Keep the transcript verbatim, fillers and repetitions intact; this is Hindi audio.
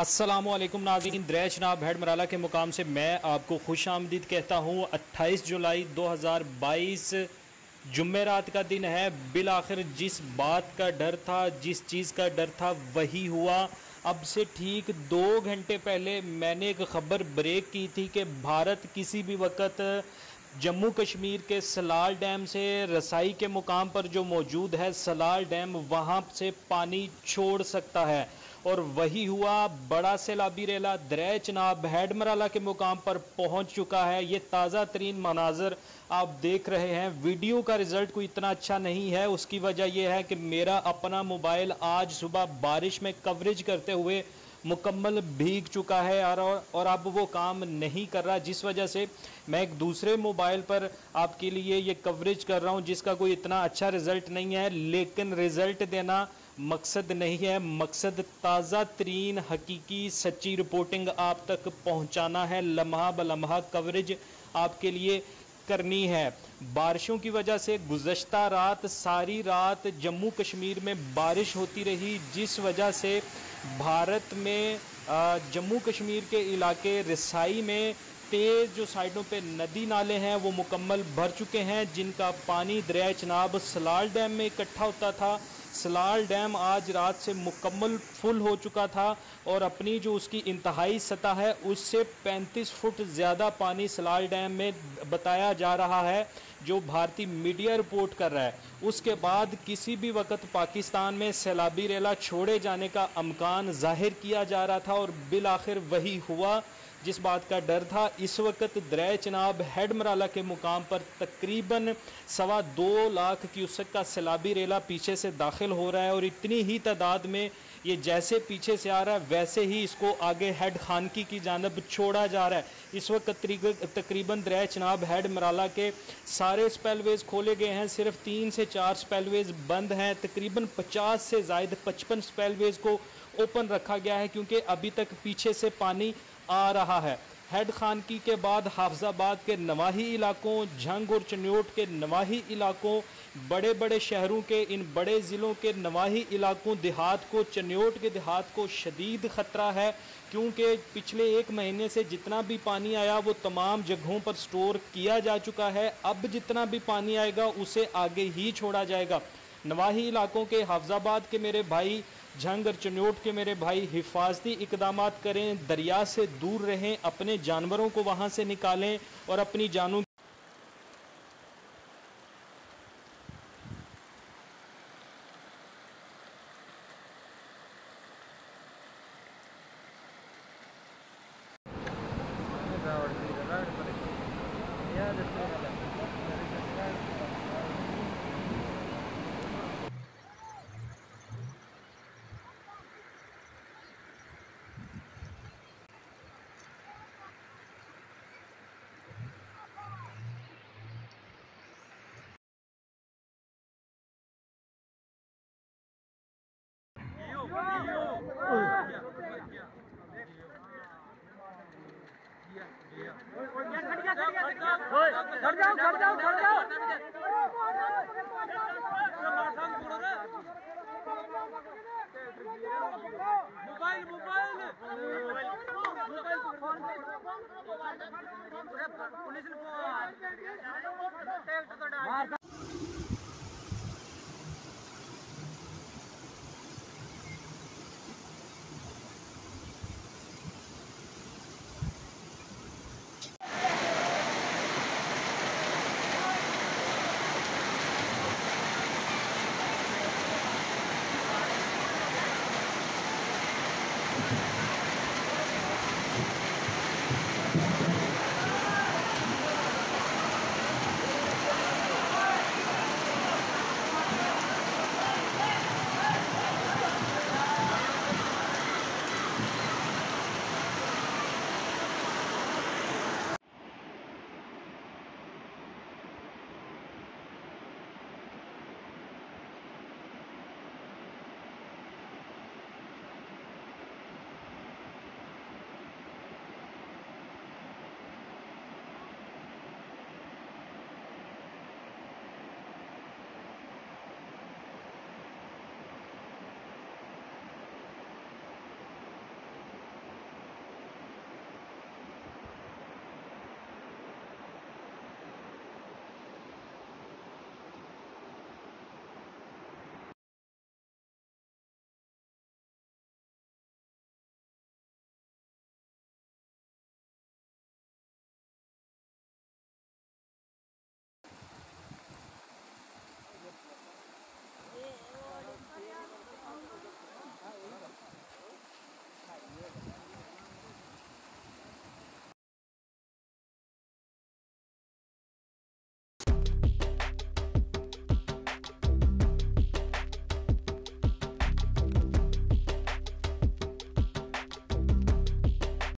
अस्सलामुअलैकुम नाज़रीन, दरिया चनाब हेड मराला के मुकाम से मैं आपको खुश आमदीद कहता हूँ। अट्ठाईस जुलाई दो हज़ार बाईस जुम्मे रात का दिन है। बिल आखिर जिस बात का डर था, जिस चीज़ का डर था वही हुआ। अब से ठीक दो घंटे पहले मैंने एक खबर ब्रेक की थी कि भारत किसी भी वक्त जम्मू कश्मीर के सलाल डैम से रसाई के मुकाम पर जो मौजूद है सलाल डैम, वहाँ से पानी छोड़ सकता है और वही हुआ। बड़ा सैलाबी रेला दरिया चनाब हेड मराला के मुकाम पर पहुंच चुका है। ये ताज़ा तरीन मनाजर आप देख रहे हैं। वीडियो का रिज़ल्ट कोई इतना अच्छा नहीं है, उसकी वजह यह है कि मेरा अपना मोबाइल आज सुबह बारिश में कवरेज करते हुए मुकम्मल भीग चुका है और और अब वो काम नहीं कर रहा, जिस वजह से मैं एक दूसरे मोबाइल पर आपके लिए ये कवरेज कर रहा हूँ, जिसका कोई इतना अच्छा रिज़ल्ट नहीं है। लेकिन रिज़ल्ट देना मकसद नहीं है, मकसद ताज़ा तरीन हकीकी सच्ची रिपोर्टिंग आप तक पहुँचाना है, लम्हा ब लम्हा कवरेज आपके लिए करनी है। बारिशों की वजह से गुज़श्ता रात सारी रात जम्मू कश्मीर में बारिश होती रही, जिस वजह से भारत में जम्मू कश्मीर के इलाके रसाई में तेज़ जो साइडों पे नदी नाले हैं वो मुकम्मल भर चुके हैं, जिनका पानी दरिया चनाब सलाल डैम में इकट्ठा होता था। सलाल डैम आज रात से मुकम्मल फुल हो चुका था और अपनी जो उसकी इंतहाई सतह है उससे पैंतीस फुट ज़्यादा पानी सलाल डैम में बताया जा रहा है, जो भारतीय मीडिया रिपोर्ट कर रहा है। उसके बाद किसी भी वक्त पाकिस्तान में सैलाबी रेला छोड़े जाने का अमकान जाहिर किया जा रहा था और बिल आखिर वही हुआ जिस बात का डर था। इस वक्त दरिया चनाब हेड मराला के मुकाम पर तकरीबन सवा दो लाख क्यूसेक का सैलाबी रेला पीछे से दाखिल हो रहा है और इतनी ही तादाद में ये जैसे पीछे से आ रहा है वैसे ही इसको आगे हेड खानकी की जानब छोड़ा जा रहा है। इस वक्त तकरीबन दरिया चनाब हेड मराला के सारे स्पेलवेज खोले गए हैं, सिर्फ तीन से चार स्पेलवेज बंद हैं। तकरीबन पचास से ज़ायद पचपन स्पेलवेज को ओपन रखा गया है क्योंकि अभी तक पीछे से पानी आ रहा है। हेड खानकी के बाद हाफिजाबाद के नवाही इलाकों, झंग और चिनियोट के नवाही इलाकों, बड़े बड़े शहरों के इन बड़े ज़िलों के नवाही इलाकों, देहात को, चिनियोट के देहात को शदीद ख़तरा है क्योंकि पिछले एक महीने से जितना भी पानी आया वो तमाम जगहों पर स्टोर किया जा चुका है। अब जितना भी पानी आएगा उसे आगे ही छोड़ा जाएगा। नवाही इलाकों के हाफिजाबाद के मेरे भाई, झंग और चिनियोट के मेरे भाई, हिफाजती इकदाम करें, दरिया से दूर रहें, अपने जानवरों को वहाँ से निकालें और अपनी जानों